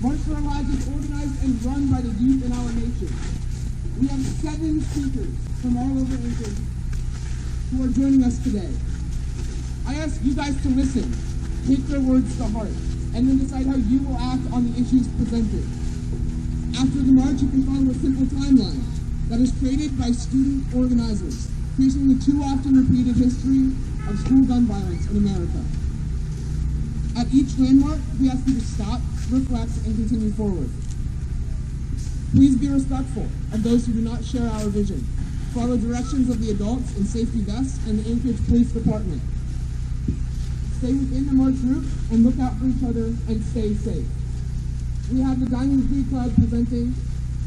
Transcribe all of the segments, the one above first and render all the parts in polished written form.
March for Our Lives is organized and run by the youth in our nation. We have 7 speakers from all over Anchorage who are joining us today. I ask you guys to listen, take their words to heart, and then decide how you will act on the issues presented. After the march, you can follow a simple timeline that is created by student organizers, tracing the too often repeated history of school gun violence in America. At each landmark, we ask you to stop, reflect, and continue forward. Please be respectful of those who do not share our vision. Follow directions of the adults in safety vests and the Anchorage Police Department. Stay within the march group and look out for each other and stay safe. We have the Diamond Free Club presenting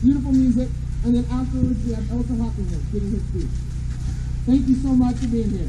beautiful music, and then afterwards we have Elsa Hockingham giving her speech. Thank you so much for being here.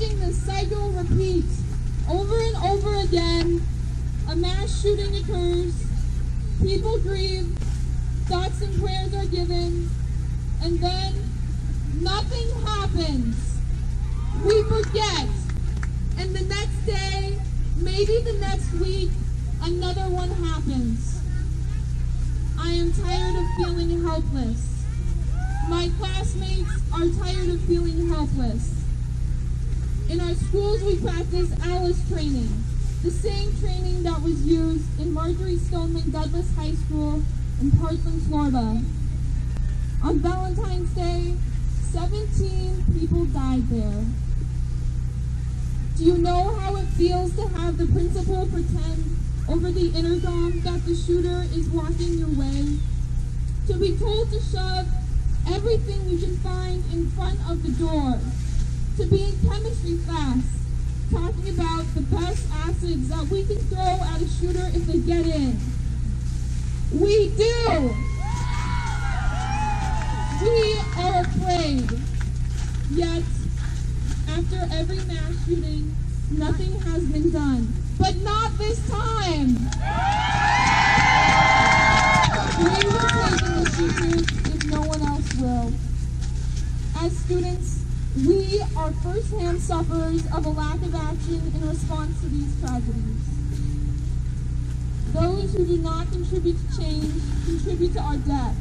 watching this cycle repeat over and over again. A mass shooting occurs, people grieve, thoughts and prayers are given, and then nothing happens. We forget, and the next day, maybe the next week, another one happens. I am tired of feeling helpless. My classmates are tired of feeling helpless. In our schools, we practice ALICE training, the same training that was used in Marjorie Stoneman Douglas High School in Parkland, Florida. On Valentine's Day, 17 people died there. Do you know how it feels to have the principal pretend over the intercom that the shooter is walking your way? To be told to shove everything you can find in front of the door? To be in chemistry class, talking about the best acids that we can throw at a shooter if they get in? We do! We are afraid. Yet, after every mass shooting, nothing has been done. But not this time! We will take in the shooters if no one else will. As students, we are firsthand sufferers of a lack of action in response to these tragedies. Those who do not contribute to change contribute to our death.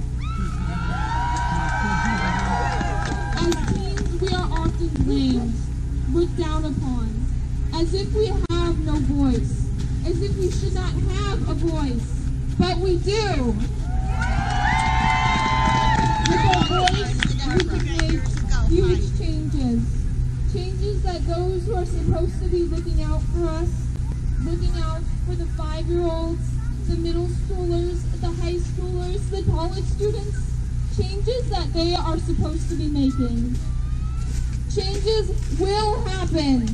As teens, we are often blamed, looked down upon, as if we have no voice, as if we should not have a voice, but we do. With our voice, we can make huge changes, changes that those who are supposed to be looking out for us, looking out for the 5-year-olds, the middle schoolers, the high schoolers, the college students, changes that they are supposed to be making. Changes will happen.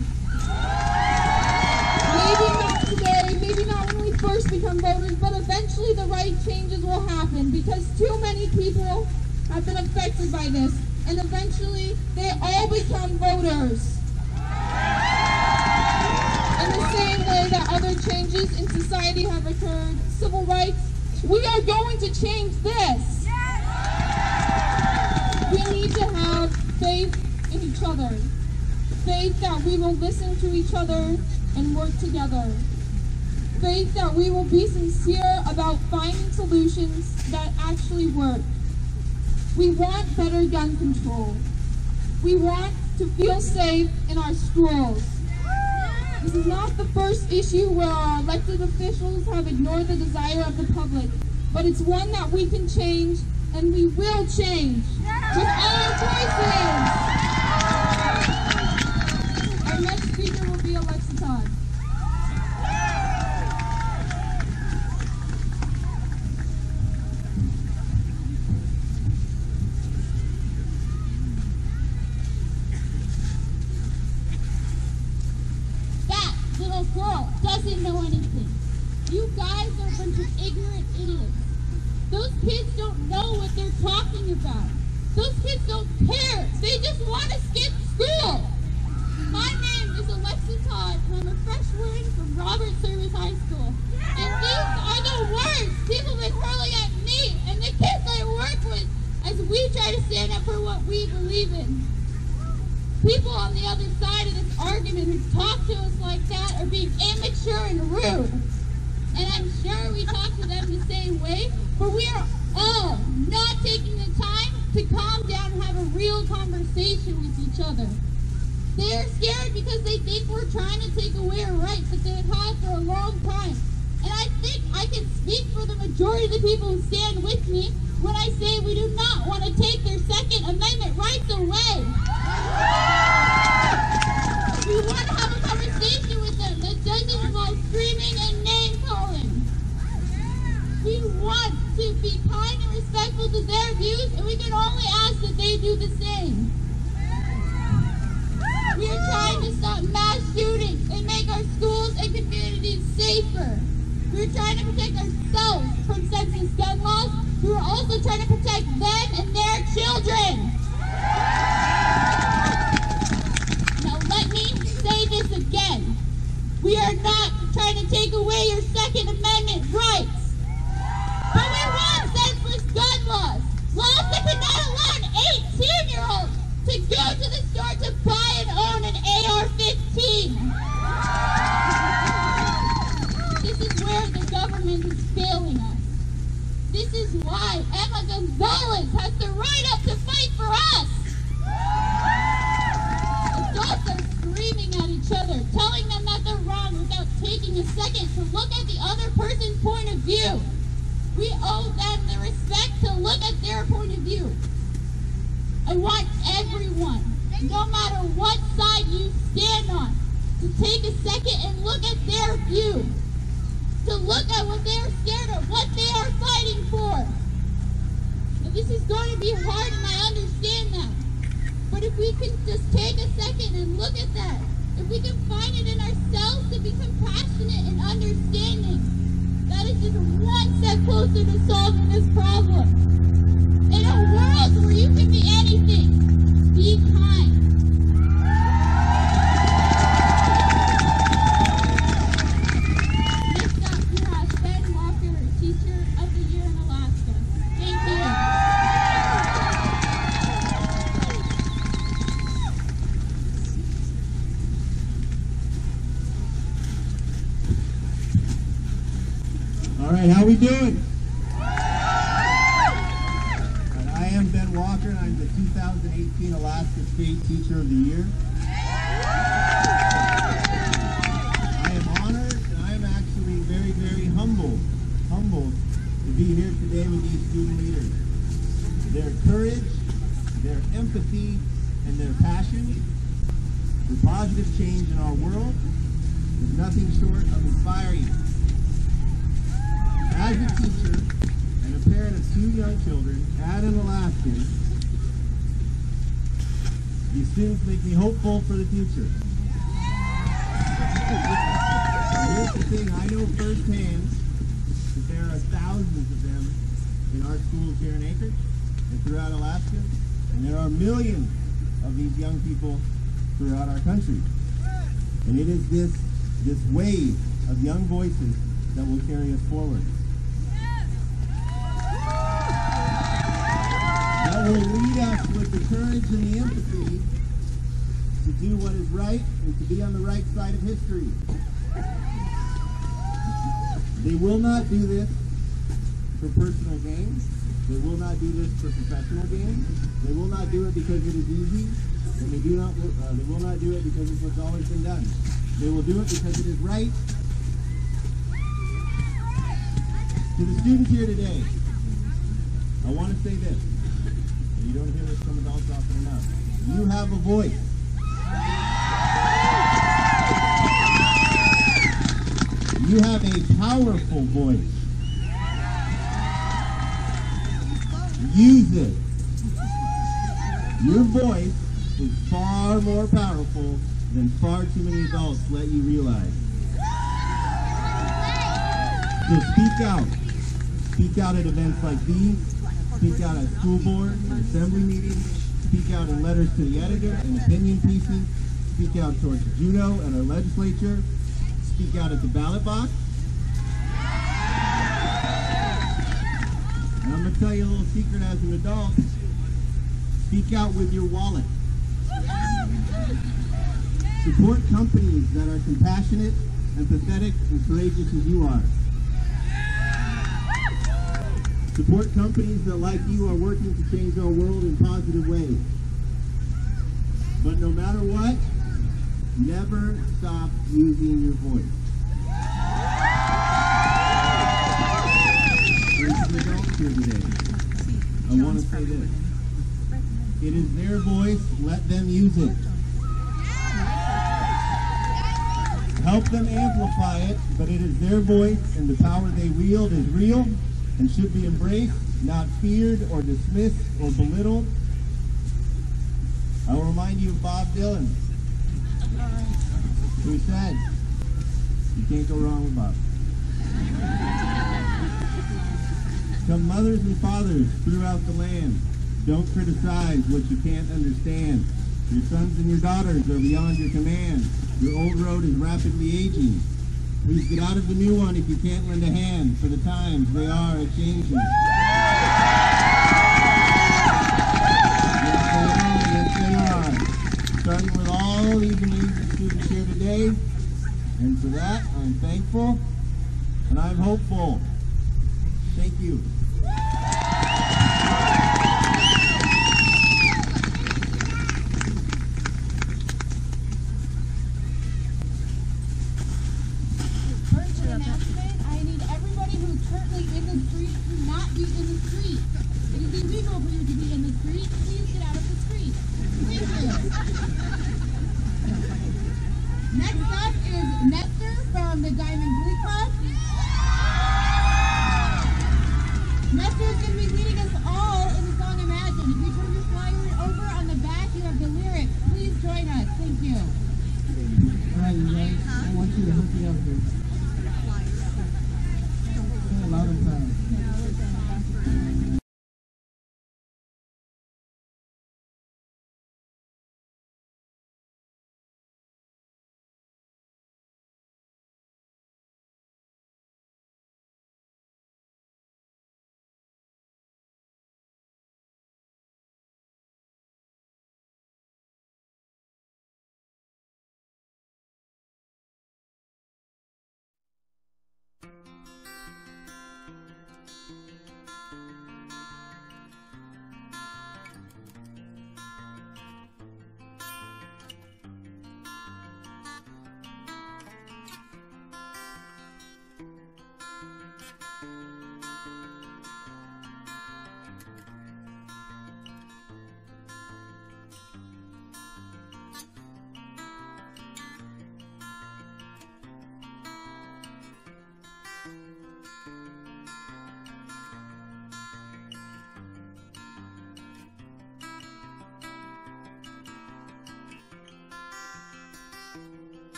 Maybe not today, maybe not when we first become voters, but eventually the right changes will happen because too many people have been affected by this, and eventually they all become voters. In the same way that other changes in society have occurred, civil rights, we are going to change this. Yes! We need to have faith in each other, faith that we will listen to each other and work together, faith that we will be sincere about finding solutions that actually work. We want better gun control. We want to feel safe in our schools. This is not the first issue where our elected officials have ignored the desire of the public, but it's one that we can change, and we will change with our choices. Our next speaker will be Alexa Todd. Doesn't know anything. You guys are a bunch of ignorant idiots. Those kids don't know what they're talking about. Those kids don't care. They just want to skip school. My name is Alexa Todd, and I'm a freshman from Robert Service High School. And these are the words people have been hurling at me and the kids I work with as we try to stand up for what we believe in. People on the other side of this argument who talk to us like that are being immature and rude. And I'm sure we talk to them the same way, but we are all not taking the time to calm down and have a real conversation with each other. They are scared because they think we're trying to take away a right that they have had for a long time. And I think I can speak for the majority of the people who stand with me when I say we do not want to take their Second Amendment rights away. We want to have a conversation with them that doesn't involve screaming and name-calling. We want to be kind and respectful to their views, and we can only ask that they do the same. We are trying to stop mass shootings and make our schools and communities safer. We're trying to protect ourselves from sexist gun laws. We're also trying to protect them and their children. Now let me to look at the other person's point of view. We owe them the respect to look at their point of view. I want everyone, no matter what side you stand on, to take a second and look at their view, to look at what they're scared of, what they are fighting for. And this is going to be hard, and I understand that. But if we can just take a second and look at that, if we can find it in ourselves to be compassionate and understanding, that is just one step closer to solving this problem. In a world where you can be anything, be kind. Next up, we have Ben Walker, Teacher of the Year in Alaska. Thank you. All right, how we doing? Teacher of the Year. I am honored, and I am actually very, very humbled to be here today with these student leaders. Their courage, their empathy, and their passion for positive change in our world is nothing short of inspiring. As a teacher and a parent of two young children at an Alaskan, these students make me hopeful for the future. Here's the thing, I know firsthand that there are thousands of them in our schools here in Anchorage and throughout Alaska, and there are millions of these young people throughout our country. And it is this wave of young voices that will carry us forward. That will lead us with the courage and the empathy to do what is right and to be on the right side of history. They will not do this for personal gain. They will not do this for professional gain. They will not do it because it is easy, and they will not do it because it's what's always been done. They will do it because it is right. To the students here today, I want to say this. You don't hear this from adults often enough. You have a voice. You have a powerful voice. Use it. Your voice is far more powerful than far too many adults let you realize. So speak out. Speak out at events like these. Speak out at school board and assembly meetings. Speak out in letters to the editor and opinion pieces. Speak out towards Juneau and our legislature. Speak out at the ballot box. And I'm going to tell you a little secret as an adult. Speak out with your wallet. Support companies that are compassionate, empathetic, and courageous as you are. Support companies that, like you, are working to change our world in positive ways. But no matter what, never stop using your voice. As an adult here today, I want to say this. It is their voice, let them use it. Help them amplify it, but it is their voice, and the power they wield is real, and should be embraced, not feared or dismissed or belittled. I will remind you of Bob Dylan, who said, you can't go wrong with Bob. Some mothers and fathers throughout the land, don't criticize what you can't understand. Your sons and your daughters are beyond your command. Your old road is rapidly aging. Please get out of the new one if you can't lend a hand, for the times they are a-changing. Yes, they are. Starting with all these amazing students here today, and for that, I'm thankful, and I'm hopeful. Thank you. we would not be in the street. It is illegal for you to be in the street. Please get out of the street. Thank you. Next up is Nestor from the Diamond Glee Club. Nestor is going to be leading us all in the song Imagine. If you turn your flyer over on the back, you have the lyric. Please join us. Thank you. All right, you guys. I want you to hook me up here. A lot of time.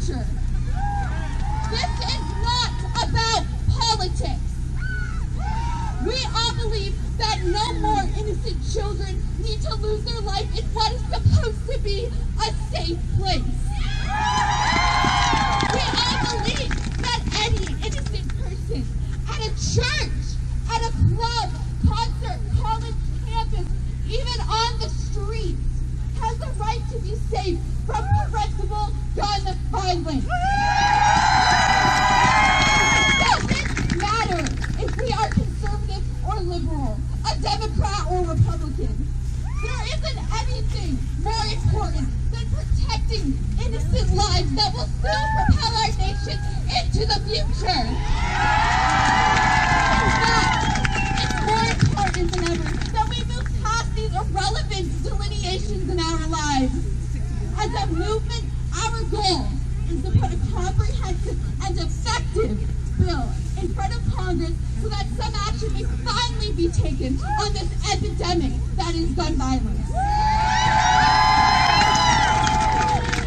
future. This is not about politics. We all believe that no more innocent children need to lose their life in what is supposed to be a safe place. We all believe that any innocent person at a church, at a club, concert, college campus, even on the street, has the right to be safe from preventable gun violence. It doesn't matter if we are conservative or liberal, a Democrat or Republican. There isn't anything more important than protecting innocent lives that will still propel our nation into the future. It's more important than ever that we move past these irrelevant delineations in our lives. As a movement, our goal is to put a comprehensive and effective bill in front of Congress so that some action may finally be taken on this epidemic that is gun violence.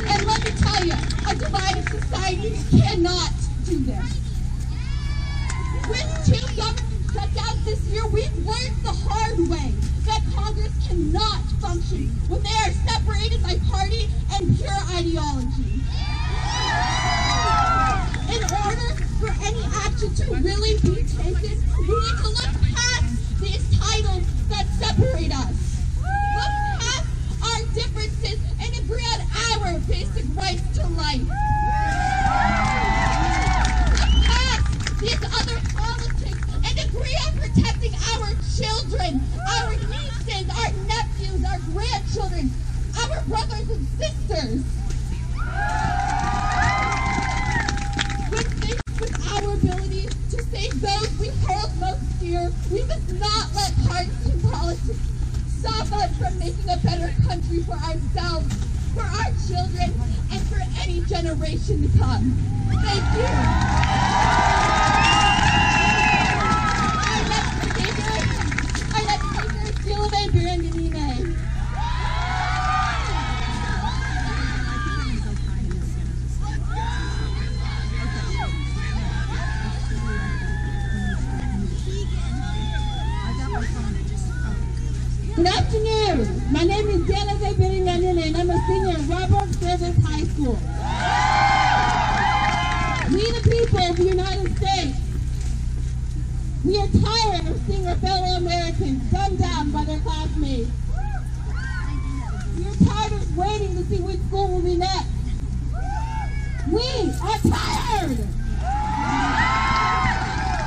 And let me tell you, a divided society cannot do this. With two government shutdowns this year, we've learned the hard way that Congress cannot function when they are separated by party and pure ideology. In order for any action to really be taken, we need to look past these titles that separate us. Look past our differences and agree on our basic rights to life. Look past these other politics and agree on protecting our children, our nieces, our nephews, our grandchildren, our brothers and sisters. Our ability to save those we hold most dear, we must not let partisan politics stop us from making a better country for ourselves, for our children, and for any generation to come. Thank you. Our next speaker is Dylan Brandenine. Good afternoon. My name is Alexa Todd and I'm a senior at Robert Service High School. We the people of the United States, we are tired of seeing our fellow Americans gunned down by their classmates. We are tired of waiting to see which school will be next. We are tired.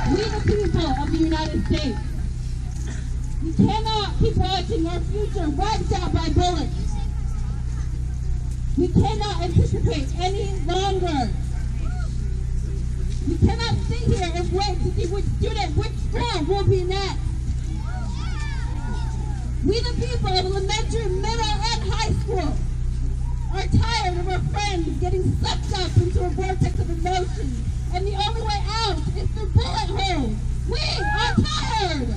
We the people of the United States. We cannot keep watching our future wiped out by bullets. We cannot anticipate any longer. We cannot sit here and wait to see which student, which school will be next. We the people of elementary, middle, and high school are tired of our friends getting sucked up into a vortex of emotions, and the only way out is through bullet holes. We are tired!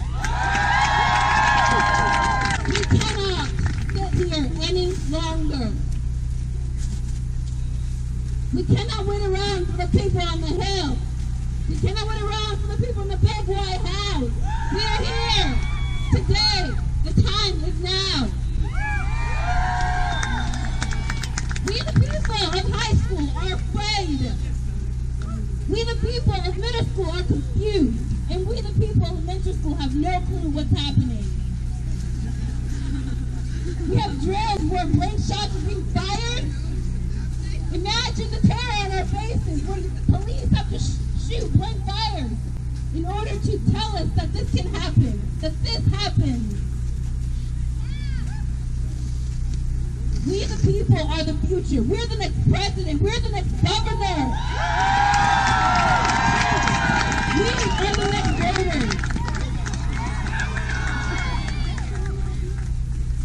We cannot sit here any longer. We cannot wait around for the people on the hill. We cannot wait around for the people in the big White House. We are here today. The time is now. We the people of high school are afraid. We the people of middle school are confused. And we the people of elementary school have no clue what's happening. We have drills where gunshots are being fired. Imagine the terror on our faces where the police have to shoot blank fires in order to tell us that this can happen, that this happens. We the people are the future. We're the next president. We're the next governor. We are the next voters.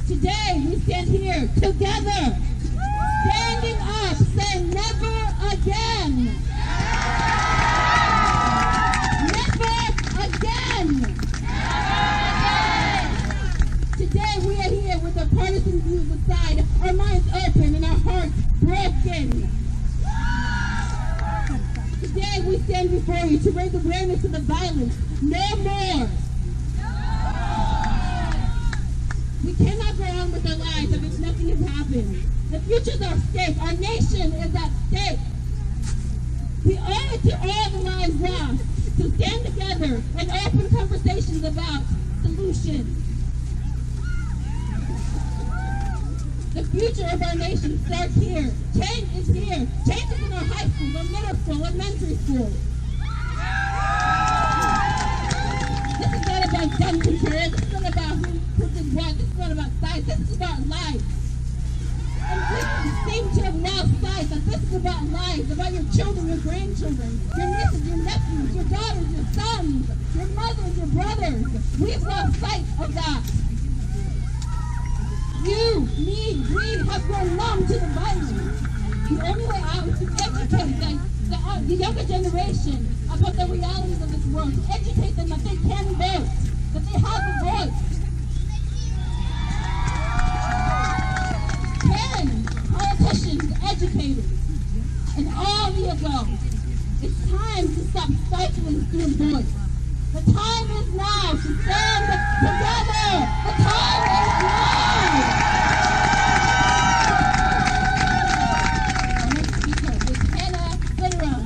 Today we stand here together, standing up, saying never again. Never again. Today we are here with our partisan views aside, our minds open and our hearts broken. stand before you to raise awareness of the violence. No more. We cannot go on with our lives as if nothing has happened. The future is at stake. Our nation is at stake. We owe it to all the lives lost to stand together and open conversations about solutions. The future of our nation starts here. Change is here. Change is in our high school, our middle school, elementary school. This is not about gun control. This is not about who did what. This is not about size. This is about life. And we seem to have lost sight that this is about life, about your children, your grandchildren, your nieces, your nephews, your daughters, your sons, your mothers, your brothers. We've lost sight of that. You, me, we have grown numb to the violence. The only way out is to educate the younger generation about the realities of this world, to educate them that they can vote, that they have a voice. Parents, politicians, educators, and all the above, it's time to stop stifling student voice. The time is now to stand together. The time is now. Our next speaker is Hannah Federer.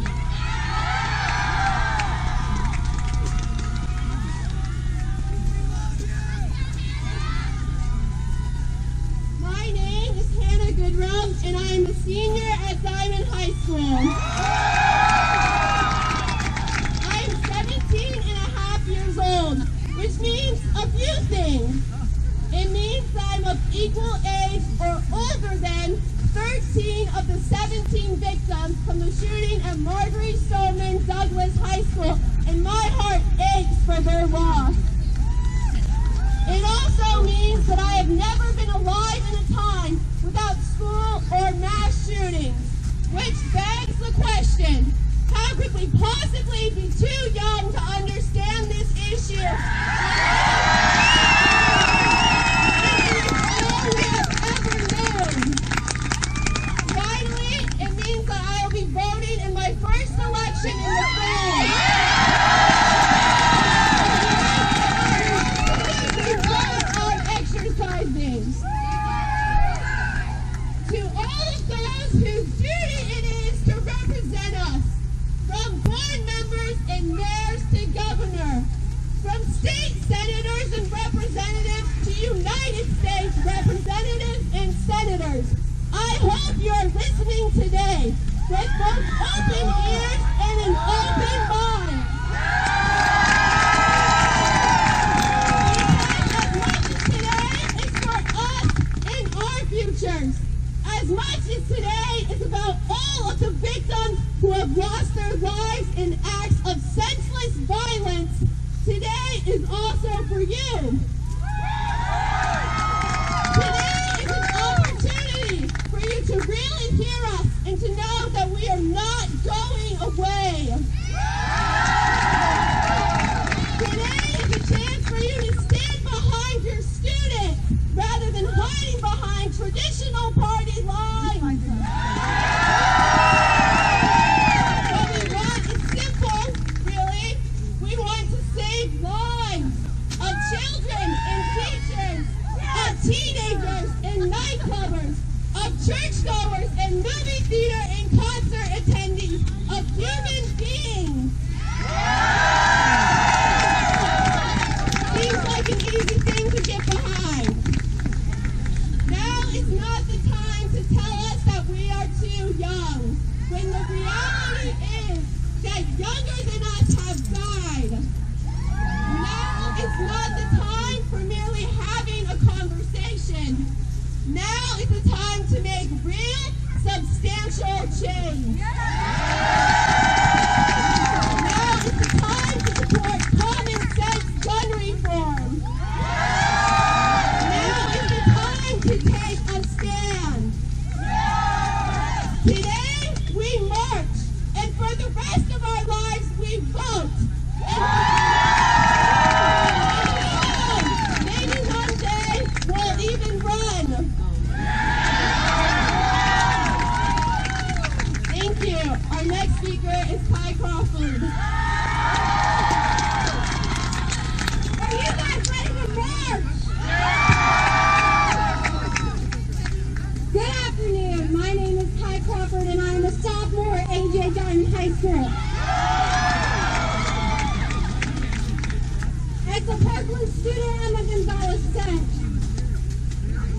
My name is Hannah Goodrum, and I am a senior at Diamond High School. It means that I'm of equal age or older than 13 of the 17 victims from the shooting at Marjorie Stoneman Douglas High School, and my heart aches for their loss. It also means that I have never been alive in a time without school or mass shootings, which begs the question, how could we possibly be too young to understand this issue? Our next speaker Pseudo-Emmett Gonzalez said,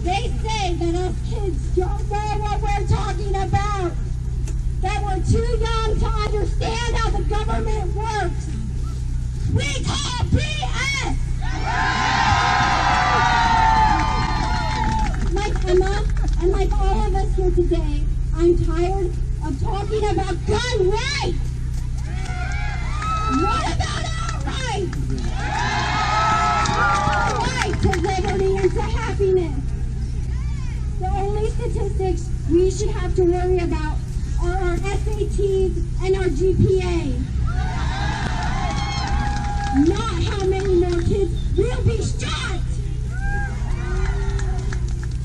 they say that us kids don't know what we're talking about, that we're too young to understand how the government works. We call BS! Like Emma, and like all of us here today, I'm tired of talking about gun rights! What about our rights? Our right to liberty and to happiness. The only statistics we should have to worry about are our SATs and our GPA. Not how many more kids will be shot.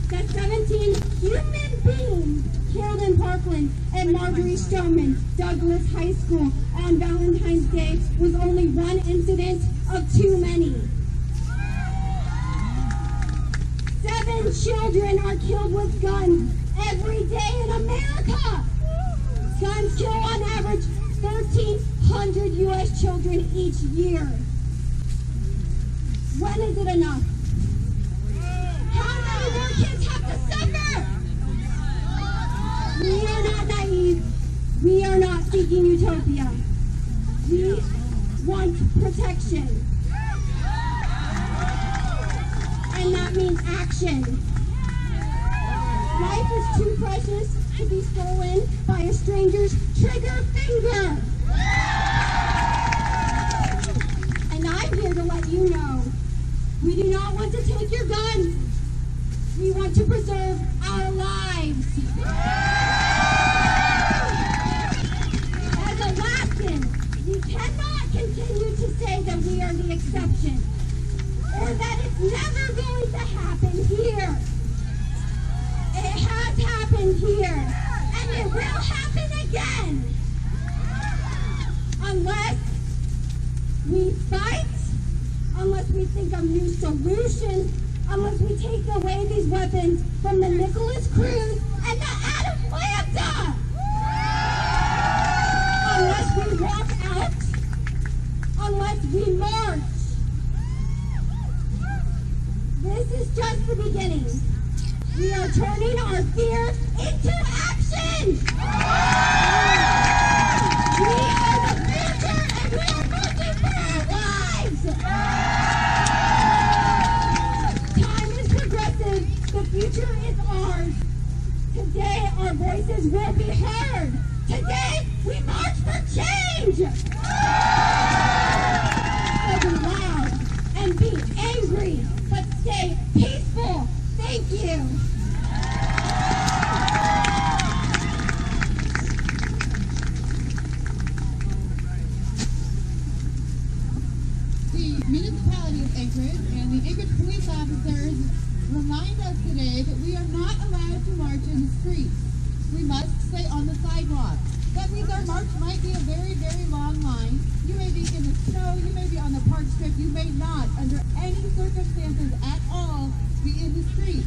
The 17 human beings killed in Parkland at Marjorie Stoneman Douglas High School on Valentine's Day was only one incident of too many. 7 children are killed with guns every day in America. Guns kill on average 1,300 U.S. children each year. When is it enough? How many more kids have to suffer? We are not naive. We are not seeking utopia. We want protection. And that means action. Life is too precious to be stolen by a stranger's trigger finger. And I'm here to let you know, we do not want to take your guns. We want to preserve our lives. As Alaskans, we cannot continue to say that we are the exception, or that it's never going to happen here. It has happened here, and it will happen again. Unless we fight, unless we think of new solutions, unless we take away these weapons from the Nicholas Cruz and the Adam Lambda. Unless we walk out, unless we march. This is just the beginning. We are turning our fear into action! We are the future, and we are marching for our lives! Time is progressive. The future is ours. Today, our voices will be heard. Today, we march for change! So be loud and be angry, but stay peaceful. Thank you. The municipality of Anchorage and the Anchorage police officers remind us today that we are not allowed to march in the streets. We must stay on the sidewalk. That means our march might be a very, very long line. You may be in the snow, you may be on the park strip, you may not, under any circumstances at all, in the street.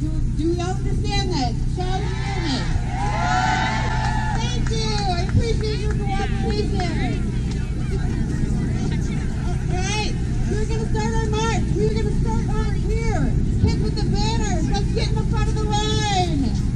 Do you understand that? Shout it in it. Thank you. I appreciate your cooperation. All right. We're going to start our march. We're going to start on here. Kids with the banners. Let's get in the front of the line.